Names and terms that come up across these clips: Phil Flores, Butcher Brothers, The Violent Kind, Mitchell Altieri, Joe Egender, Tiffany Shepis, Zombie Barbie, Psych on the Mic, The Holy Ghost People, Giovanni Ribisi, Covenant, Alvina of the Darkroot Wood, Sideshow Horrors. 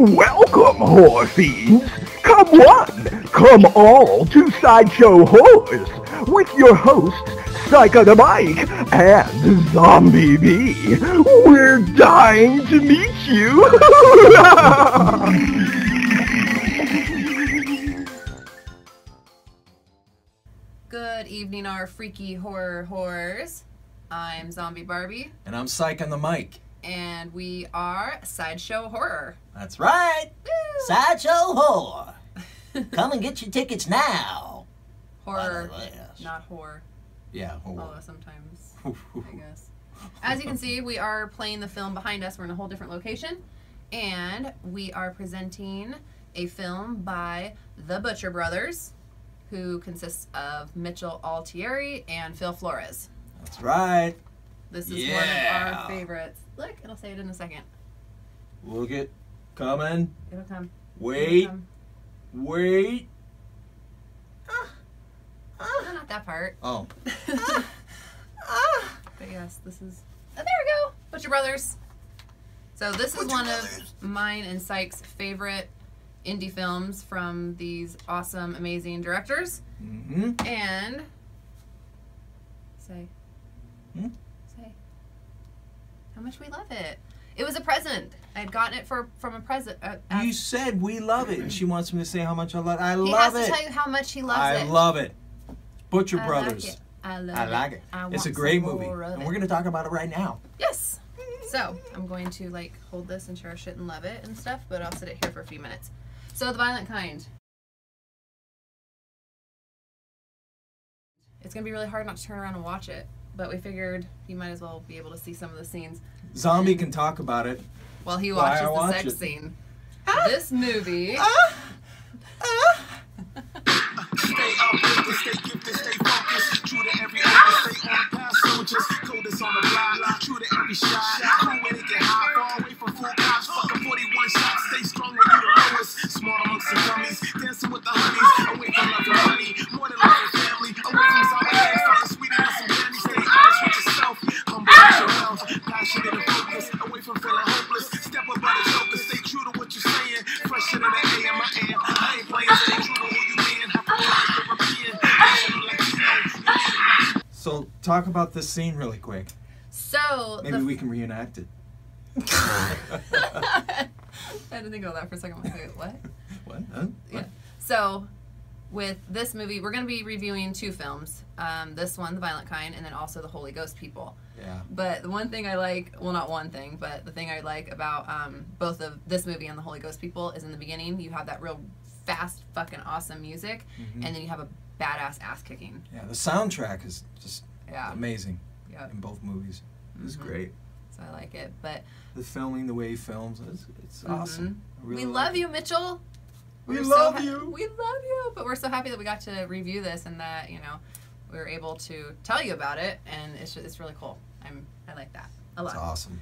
Welcome, horror fiends! Come one, come all to Sideshow Horrors with your hosts, Psych on the Mic and Zombie B. We're dying to meet you! Good evening, our freaky horror whores. I'm Zombie Barbie. And I'm Psych on the Mic. And we are Sideshow Horror. That's right! Woo! Sideshow Horror! Come and get your tickets now! Horror, not whore. Yeah, horror. Although sometimes, I guess. As you can see, we are playing the film behind us. We're in a whole different location. And we are presenting a film by the Butcher Brothers, who consists of Mitchell Altieri and Phil Flores. That's right. This is one of our favorites. Look, it'll say it in a second. Look it. Coming. It'll come. Wait. It'll come. Wait. No, not that part. Oh. But yes, this is... Oh, there we go. Butcher Brothers. So this is one of mine and Psych's favorite indie films from these awesome, amazing directors. Mm-hmm. And... Say how much we love it. It was a present. I had gotten it from a present. You said we love it, and she wants me to say how much I love it. He has to tell you how much he loves it. I love it. Butcher Brothers. Like it. I like it. It's a great movie, and we're going to talk about it right now. Yes. So I'm going to like hold this and share shit and love it and stuff, but I'll sit it here for a few minutes. So The Violent Kind. It's going to be really hard not to turn around and watch it, but we figured you might as well be able to see some of the scenes. Zombie can talk about it while he watches the sex scene. This movie... So talk about this scene really quick. So maybe we can reenact it. I didn't think about that for a second. I'm like, wait, what? What? Yeah. So with this movie, we're going to be reviewing two films. This one, The Violent Kind, and then also The Holy Ghost People. Yeah. But the one thing I like, well, not one thing, but the thing I like about both of this movie and The Holy Ghost People is in the beginning, you have that real fast, fucking awesome music, and then you have a badass ass kicking. Yeah, the soundtrack is just amazing in both movies. It's great. So I like it, but... The filming, the way he films, it's awesome. Really we love you, Mitchell! We love you, but we're so happy that we got to review this and that, you know, we were able to tell you about it, and it's really cool. I like that a lot. It's awesome.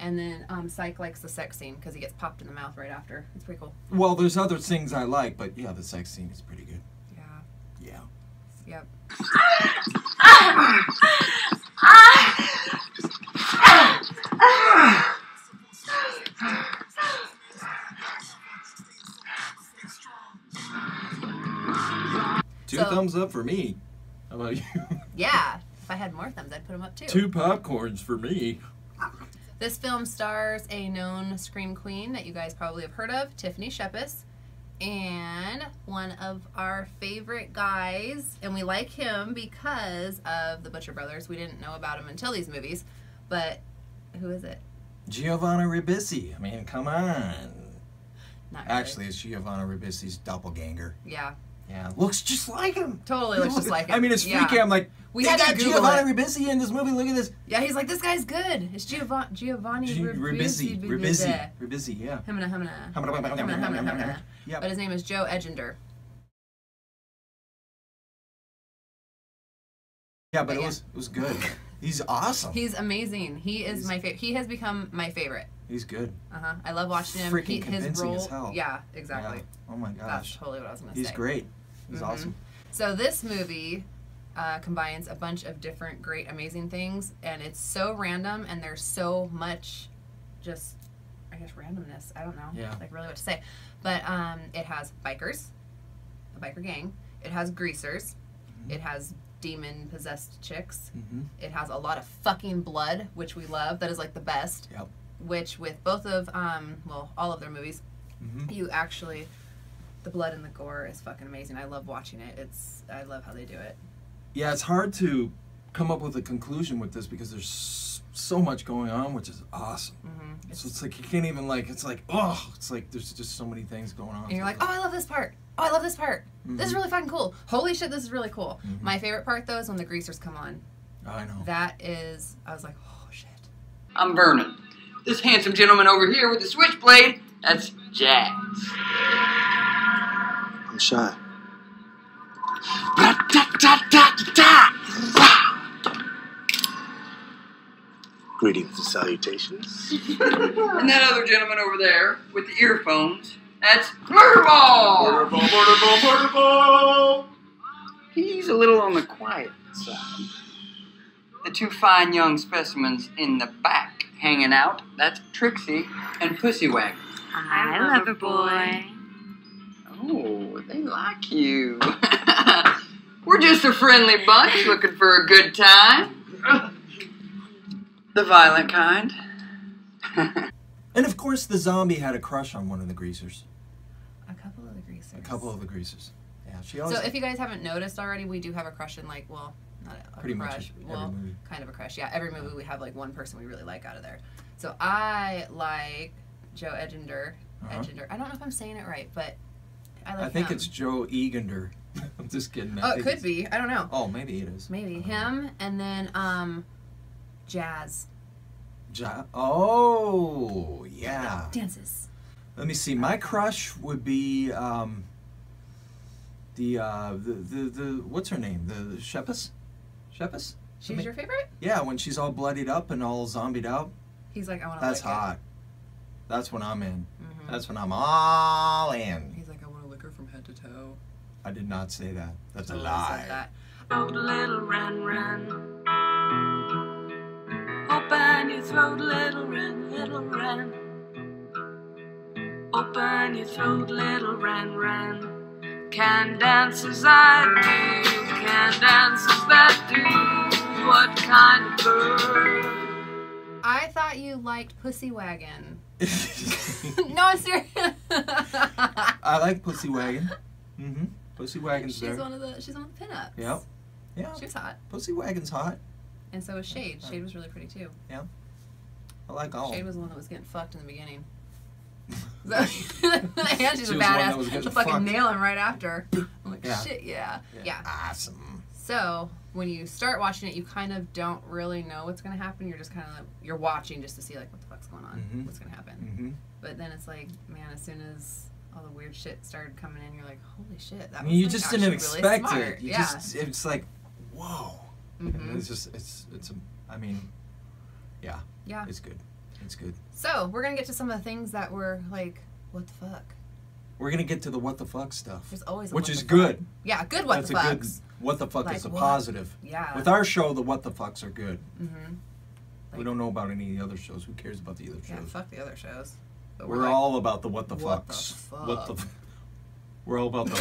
And then Psych likes the sex scene because he gets popped in the mouth right after. It's pretty cool. Well, there's other things I like, but yeah, the sex scene is pretty good. Yeah. Yeah. Yep. Two thumbs up for me. How about you? Yeah. If I had more thumbs, I'd put them up too. Two popcorns for me. This film stars a known scream queen that you guys probably have heard of, Tiffany Shepis, and one of our favorite guys, and we like him because of the Butcher Brothers. We didn't know about him until these movies, but who is it? Giovanni Ribisi. I mean, come on. Not really. Actually, it's Giovanni Ribisi's doppelganger. Yeah. Yeah, looks just like him. Totally looks just like him. I mean, it's freaky. I'm like, we had that Giovanni Ribisi in this movie. Look at this. Yeah, he's like, this guy's good. It's Giovanni Ribisi. Ribisi, yeah. Hamana. Yeah. But his name is Joe Egender. Yeah, but it was good. He's awesome. He's amazing. He is my favorite. He has become my favorite. He's good. I love watching him. Freaking convincing as hell. Yeah, exactly. Yeah. Oh my gosh. That's totally what I was going to say. He's great. He's awesome. So this movie combines a bunch of different great, amazing things, and it's so random, and there's so much just, I guess, randomness. I don't know, like really what to say. But it has bikers, a biker gang. It has greasers. Mm-hmm. It has demon-possessed chicks. Mm-hmm. It has a lot of fucking blood, which we love. That is like the best. Yep. Which with both of, well, all of their movies, mm-hmm. you actually, the blood and the gore is fucking amazing. I love watching it. I love how they do it. Yeah, it's hard to come up with a conclusion with this because there's so much going on, which is awesome. Mm-hmm. So it's like you can't even like, it's like, oh, it's like there's just so many things going on. And you're like, oh, I love this part. Oh, I love this part. Mm-hmm. This is really fucking cool. Holy shit, this is really cool. Mm-hmm. My favorite part though is when the greasers come on. I know. That is, I was like, oh shit. I'm Vernon. This handsome gentleman over here with the switchblade, that's Jax. I'm shy. Greetings and salutations. And that other gentleman over there with the earphones, that's Murderball! Murderball, Murderball, Murderball! He's a little on the quiet side. The two fine young specimens in the back hanging out, that's Trixie and Pussywag. I love a boy. Oh, they like you. We're just a friendly bunch looking for a good time. The violent kind. And of course, the zombie had a crush on one of the greasers. A couple of the greasers. A couple of the greasers. Yeah, she always. So if you guys haven't noticed already, we do have a crush in like, well, not a pretty crush. Much well, every movie. Kind of a crush. Yeah, every movie we have like one person we really like out of there. So I like Joe Egender. Uh-huh. Egender. I don't know if I'm saying it right, but I like. I think him. It's Joe Egender. I'm just kidding. Oh, it could be. I don't know. Oh, maybe it is. Maybe him, and then Jazz. Oh, yeah. Dances. Let me see. My crush would be the what's her name? The Shepis. Shepis. She's your favorite? Yeah, when she's all bloodied up and all zombied out. He's like, I want to. That's lick hot. It. That's when I'm in. Mm-hmm. That's when I'm all in. He's like, I want to lick her from head to toe. I did not say that. That's a lie. That. Oh, little run, run. Open your throat, little run, little run. Open your throat, little run, run. Can dance as I do, can dance as that do. What kind of bird? I thought you liked Pussy Wagon. No, I'm serious. I like Pussy Wagon. Mm-hmm. Pussy Wagon's there. She's one of the pinups. Yep. Yeah. She was hot. Pussy Wagon's hot. And so was Shade. Shade was really pretty too. Yeah. I like all. Shade was the one that was getting fucked in the beginning. And she's a badass. She'll fucking nail him right after. I'm like, shit, yeah. Awesome. So when you start watching it, you kind of don't really know what's gonna happen. You're just kind of like, you're watching just to see like what the fuck's going on, mm-hmm. what's gonna happen. Mm-hmm. But then it's like, man, as soon as all the weird shit started coming in, you're like, holy shit! That I mean, you just didn't expect really it. You just, it's like, whoa! Mm-hmm. It's just, I mean, yeah. Yeah. It's good. It's good. So we're gonna get to some of the things that were like, what the fuck. We're gonna get to the what the fuck stuff. There's always a which is good. Yeah, good what that's the fucks. That's a good what the fuck like, is a what? Positive. Yeah. With our show, the what the fucks are good. Mm-hmm. Like, we don't know about any of the other shows. Who cares about the other shows? Yeah, fuck the other shows. But we're like, all about the what the what fucks. The fuck? What the? We're all about the.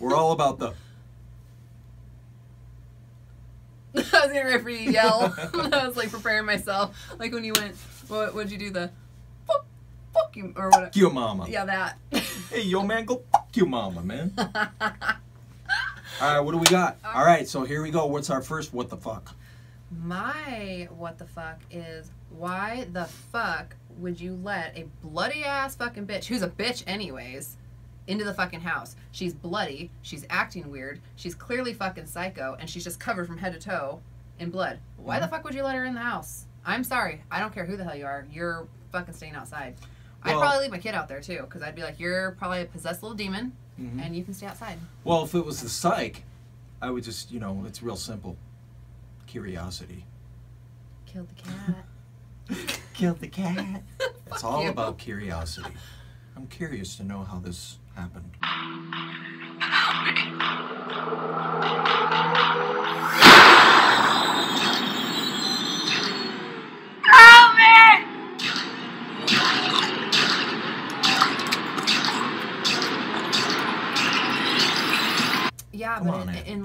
We're all about the. I was getting ready for you to yell. I was like preparing myself. Like when you went, what'd you do? The fuck you or what? Fuck your mama. Yeah, that. Hey, yo, man, go fuck your mama, man. All right, what do we got? All right, so here we go. What's our first what the fuck? My what the fuck is why the fuck would you let a bloody ass fucking bitch, who's a bitch anyways, into the fucking house? She's bloody, she's acting weird, she's clearly fucking psycho, and she's just covered from head to toe in blood. Why the fuck would you let her in the house? I'm sorry, I don't care who the hell you are. You're fucking staying outside. Well, I'd probably leave my kid out there too, because I'd be like, you're probably a possessed little demon, mm-hmm. and you can stay outside. Well, if it was the psych, I would just, you know, it's real simple. Curiosity. Killed the cat. Killed the cat. It's all about curiosity. I'm curious to know how this happened.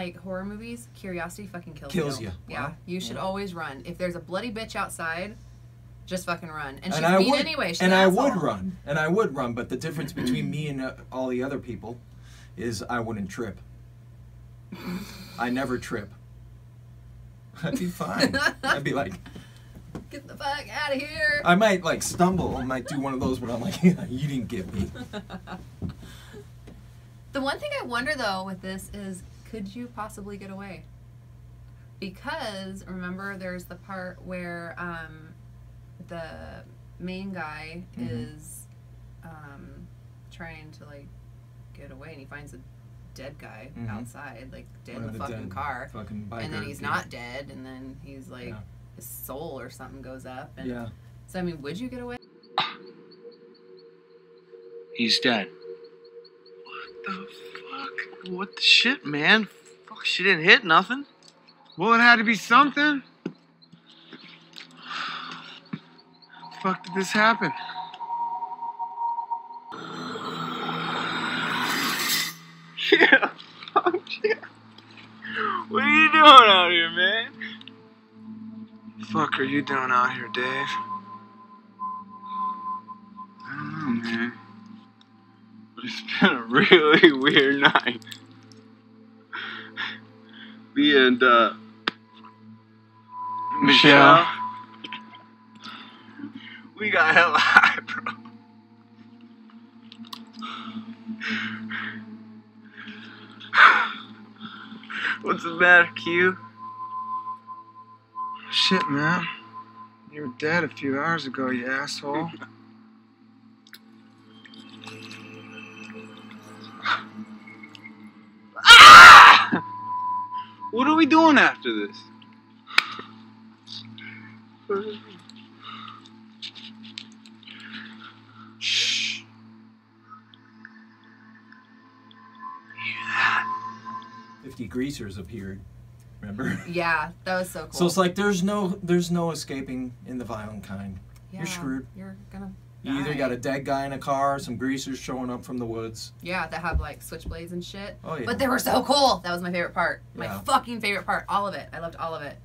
like horror movies, curiosity fucking kills you. Wow. Yeah, you should always run. If there's a bloody bitch outside, just fucking run. And she's mean anyway. And I would run. And I would run. But the difference between me and all the other people is I wouldn't trip. I never trip. I'd be fine. I'd be like, get the fuck out of here. I might like stumble. I might do one of those where I'm like, yeah, you didn't get me. The one thing I wonder though with this is, could you possibly get away? Because remember, there's the part where the main guy is trying to like get away, and he finds a dead guy outside, like dead in the fucking car, and then he's not dead, and then he's like his soul or something goes up, and so I mean, would you get away? He's dead. What the fuck? What the shit, man? Fuck, she didn't hit nothing. Well, it had to be something. Fuck, did this happen? Yeah, fuck yeah. What are you doing out here, man? Fuck are you doing out here, Dave? I don't know, man. But it's been a really weird night. Me and, Michelle. We got hella high, bro. What's the matter, Q? Shit, man. You were dead a few hours ago, you asshole. Ah! What are we doing after this? Greasers appeared, remember? Yeah, that was so cool. So it's like there's no escaping in The Violent Kind. Yeah, you're screwed. You're gonna die. You either got a dead guy in a car, some greasers showing up from the woods. Yeah, that have like switchblades and shit. Oh yeah. But they were so cool. That was my favorite part. Yeah. My fucking favorite part. All of it. I loved all of it.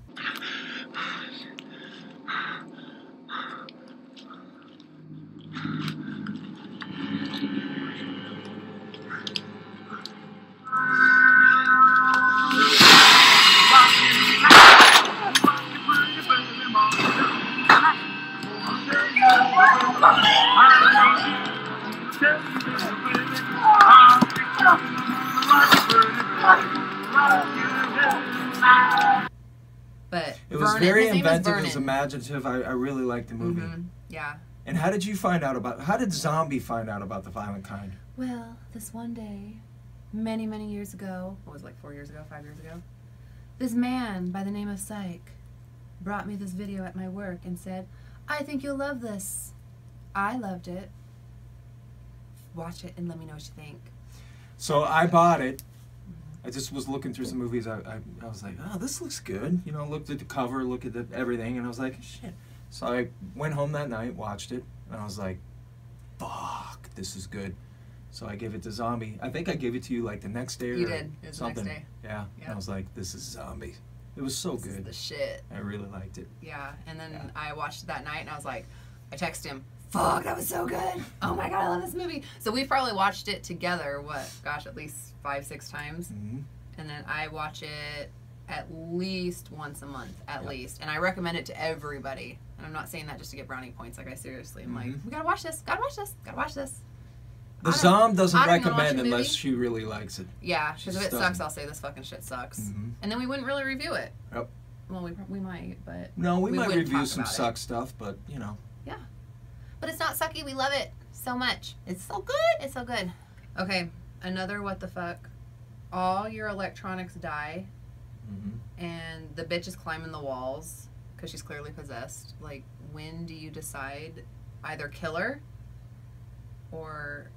Imaginative. I really liked the movie. Yeah. And how did you find out about? How did Zombie find out about The Violent Kind? Well, this one day, many, many years ago, what was it, like 4 years ago, 5 years ago, this man by the name of Psych brought me this video at my work and said, "I think you'll love this." I loved it. Watch it and let me know what you think. So I bought it. I just was looking through some movies. I was like, oh, this looks good. You know, looked at the cover, looked at everything, and I was like, shit. So I went home that night, watched it, and I was like, fuck, this is good. So I gave it to Zombie. I think I gave it to you like the next day or something. You did. It was the next day. Yeah. And I was like, this is Zombie. It was so good. This is the shit. I really liked it. Yeah. And then I watched it that night, and I was like, I texted him. Fuck, that was so good. Oh my God, I love this movie. So we probably watched it together, what, gosh, at least 5, 6 times. And then I watch it at least once a month, at least. And I recommend it to everybody. And I'm not saying that just to get brownie points. Like, I seriously am like, we gotta watch this, gotta watch this, gotta watch this. The Zom doesn't recommend unless she really likes it. Yeah, because if it sucks, I'll say this fucking shit sucks. And then we wouldn't really review it. Yep. Well, we might, but... No, we might review some suck stuff, but, you know. Yeah. But it's not sucky. We love it so much. It's so good. It's so good. Okay, another what the fuck. All your electronics die, and the bitch is climbing the walls because she's clearly possessed. Like, when do you decide either kill her or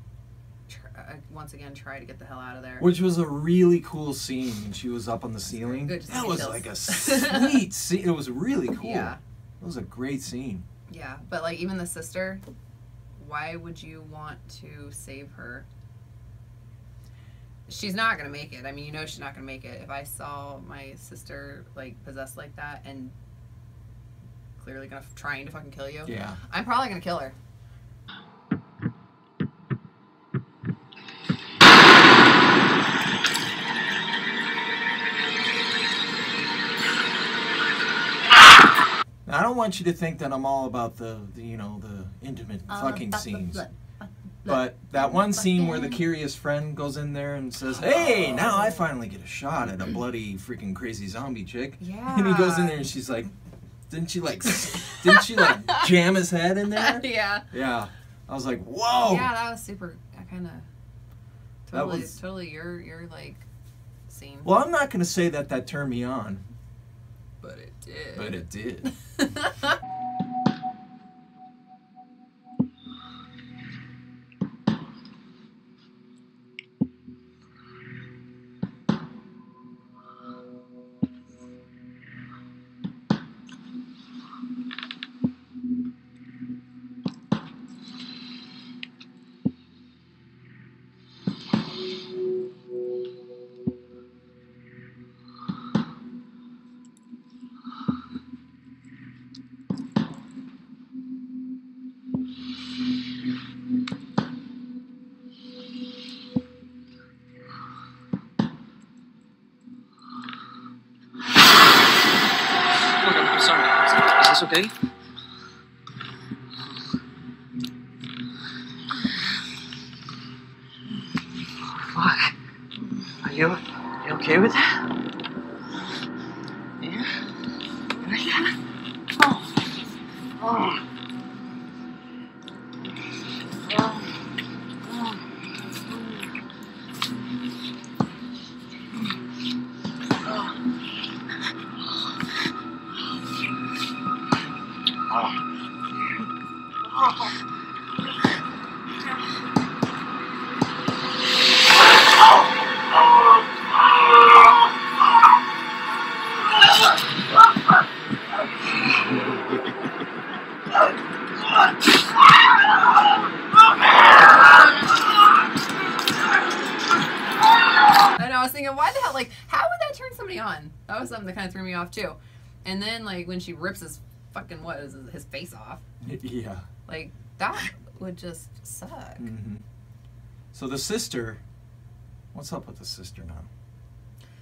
once again try to get the hell out of there? Which was a really cool scene when she was up on the ceiling. Good. That was like a sweet scene. It was really cool. Yeah. It was a great scene. Yeah, but like even the sister, why would you want to save her? she's not gonna make it. I mean, you know she's not gonna make it. If I saw my sister like possessed like that and clearly trying to fucking kill you, yeah, I'm probably gonna kill her. Now, I don't want you to think that I'm all about the you know, the intimate fucking scenes. But that one scene where the curious friend goes in there and says, hey, now I finally get a shot at a bloody freaking crazy zombie chick. Yeah. And he goes in there and she's like, didn't she like jam his head in there? Yeah. Yeah. I was like, whoa. Yeah, that was super, I kind of, totally your like scene. Well, I'm not going to say that that turned me on. But it did. But it did. Okay. What? Are you okay with that? Yeah? Like that? Oh. Oh. That was something that kind of threw me off too. And then like when she rips his fucking his face off. Yeah. Like that would just suck. Mm-hmm. So the sister, what's up with the sister now?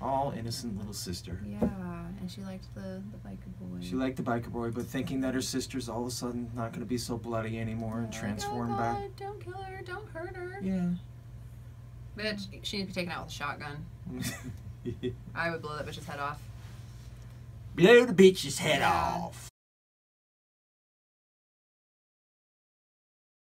All innocent little sister. Yeah, and she liked the biker boy. She liked the biker boy, but thinking that her sister's all of a sudden not going to be so bloody anymore and transformed back. Don't kill her, don't hurt her. Yeah. Bitch, she needs to be taken out with a shotgun. I would blow that bitch's head off. Blow the bitch's head off.